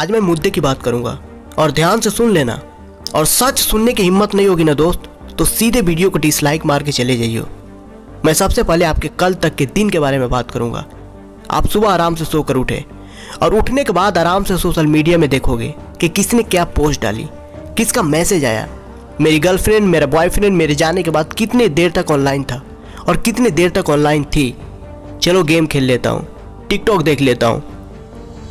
आज मैं मुद्दे की बात करूंगा और ध्यान से सुन लेना। और सच सुनने की हिम्मत नहीं होगी ना दोस्त, तो सीधे वीडियो को डिसलाइक मार के चले जाइए। मैं सबसे पहले आपके कल तक के दिन के बारे में बात करूंगा। आप सुबह आराम से सोकर उठे और उठने के बाद आराम से सोशल मीडिया में देखोगे कि किसने क्या पोस्ट डाली, किसका मैसेज आया। मेरी गर्लफ्रेंड, मेरा बॉयफ्रेंड मेरे जाने के बाद कितने देर तक ऑनलाइन था और कितने देर तक ऑनलाइन थी। चलो गेम खेल लेता हूँ, टिकटॉक देख लेता हूँ।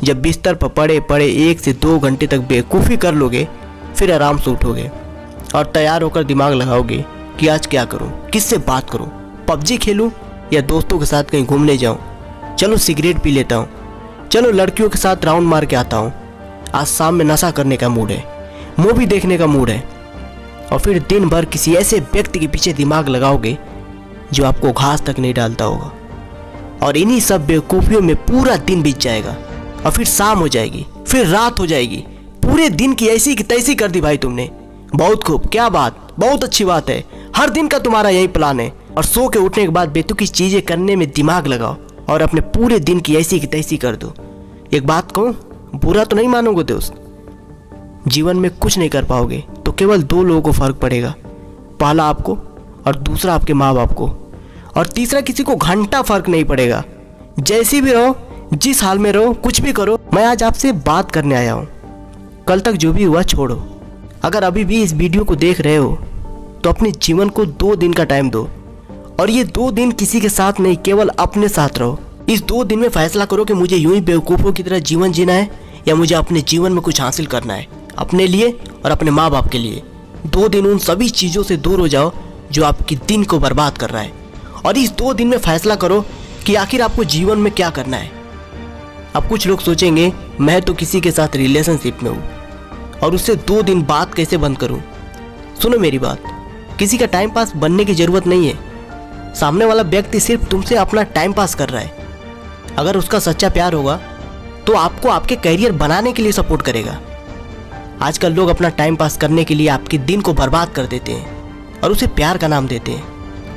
जब बिस्तर पर पड़े पड़े 1 से 2 घंटे तक बेवकूफ़ी कर लोगे, फिर आराम से उठोगे और तैयार होकर दिमाग लगाओगे कि आज क्या करूं, किससे बात करूं, पबजी खेलूं या दोस्तों के साथ कहीं घूमने जाऊं, चलो सिगरेट पी लेता हूं, चलो लड़कियों के साथ राउंड मार के आता हूं, आज शाम में नशा करने का मूड है, मूवी देखने का मूड है। और फिर दिन भर किसी ऐसे व्यक्ति के पीछे दिमाग लगाओगे जो आपको घास तक नहीं डालता होगा, और इन्हीं सब बेवकूफ़ियों में पूरा दिन बीत जाएगा। और फिर शाम हो जाएगी, फिर रात हो जाएगी, पूरे दिन की ऐसी की तैसी कर दी भाई तुमने। बहुत खूब, क्या बात, बहुत अच्छी बात है, हर दिन का तुम्हारा यही प्लान है। और सो के उठने के बाद बेतुकी चीज़ें करने में दिमाग लगाओ और अपने पूरे दिन की तैसी कर दो। एक बात कहूँ, बुरा तो नहीं मानोगे दोस्त, जीवन में कुछ नहीं कर पाओगे तो केवल 2 लोगों को फर्क पड़ेगा। पहला आपको और दूसरा आपके माँ बाप को, और तीसरा किसी को घंटा फर्क नहीं पड़ेगा। जैसी भी रहो, जिस हाल में रहो, कुछ भी करो, मैं आज आपसे बात करने आया हूँ। कल तक जो भी हुआ छोड़ो। अगर अभी भी इस वीडियो को देख रहे हो तो अपने जीवन को 2 दिन का टाइम दो, और ये 2 दिन किसी के साथ नहीं, केवल अपने साथ रहो। इस 2 दिन में फैसला करो कि मुझे यूं ही बेवकूफ़ों की तरह जीवन जीना है या मुझे अपने जीवन में कुछ हासिल करना है, अपने लिए और अपने माँ बाप के लिए। 2 दिन उन सभी चीज़ों से दूर हो जाओ जो आपके दिन को बर्बाद कर रहा है, और इस 2 दिन में फैसला करो कि आखिर आपको जीवन में क्या करना है। अब कुछ लोग सोचेंगे मैं तो किसी के साथ रिलेशनशिप में हूँ और उससे 2 दिन बात कैसे बंद करूँ। सुनो मेरी बात, किसी का टाइम पास बनने की ज़रूरत नहीं है। सामने वाला व्यक्ति सिर्फ तुमसे अपना टाइम पास कर रहा है। अगर उसका सच्चा प्यार होगा तो आपको आपके करियर बनाने के लिए सपोर्ट करेगा। आजकल लोग अपना टाइम पास करने के लिए आपके दिन को बर्बाद कर देते हैं और उसे प्यार का नाम देते हैं,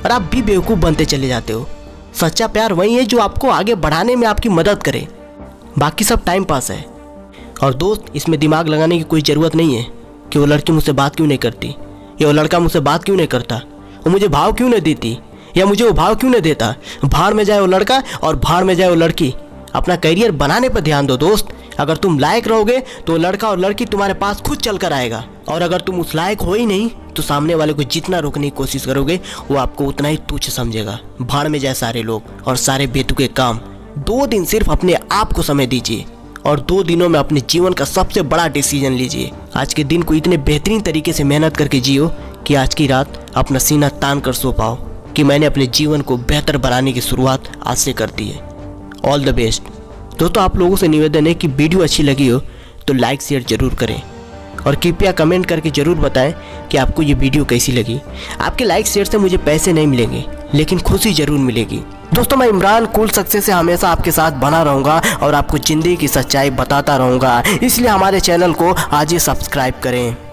और आप भी बेवकूफ़ बनते चले जाते हो। सच्चा प्यार वही है जो आपको आगे बढ़ाने में आपकी मदद करे, बाकी सब टाइम पास है। और दोस्त, इसमें दिमाग लगाने की कोई ज़रूरत नहीं है कि वो लड़की मुझसे बात क्यों नहीं करती, या वो लड़का मुझसे बात क्यों नहीं करता, वो मुझे भाव क्यों नहीं देती, या मुझे वो भाव क्यों नहीं देता। भाड़ में जाए वो लड़का और भाड़ में जाए वो लड़की, अपना करियर बनाने पर ध्यान दो दोस्त। अगर तुम लायक रहोगे तो लड़का और लड़की तुम्हारे पास खुद चल कर आएगा, और अगर तुम उस लायक हो ही नहीं तो सामने वाले को जितना रोकने की कोशिश करोगे वो आपको उतना ही तुच्छ समझेगा। भाड़ में जाए सारे लोग और सारे बेतुके काम। 2 दिन सिर्फ अपने आप को समय दीजिए, और 2 दिनों में अपने जीवन का सबसे बड़ा डिसीजन लीजिए। आज के दिन को इतने बेहतरीन तरीके से मेहनत करके जियो कि आज की रात अपना सीना तान कर सो पाओ कि मैंने अपने जीवन को बेहतर बनाने की शुरुआत आज से कर दी है। ऑल द बेस्ट दोस्तों। आप लोगों से निवेदन है कि वीडियो अच्छी लगी हो तो लाइक शेयर जरूर करें, और कृपया कमेंट करके ज़रूर बताएं कि आपको ये वीडियो कैसी लगी। आपके लाइक शेयर से मुझे पैसे नहीं मिलेंगे, लेकिन खुशी ज़रूर मिलेगी। दोस्तों, मैं इमरान कुल सक्सेस से हमेशा आपके साथ बना रहूँगा और आपको ज़िंदगी की सच्चाई बताता रहूँगा, इसलिए हमारे चैनल को आज ही सब्सक्राइब करें।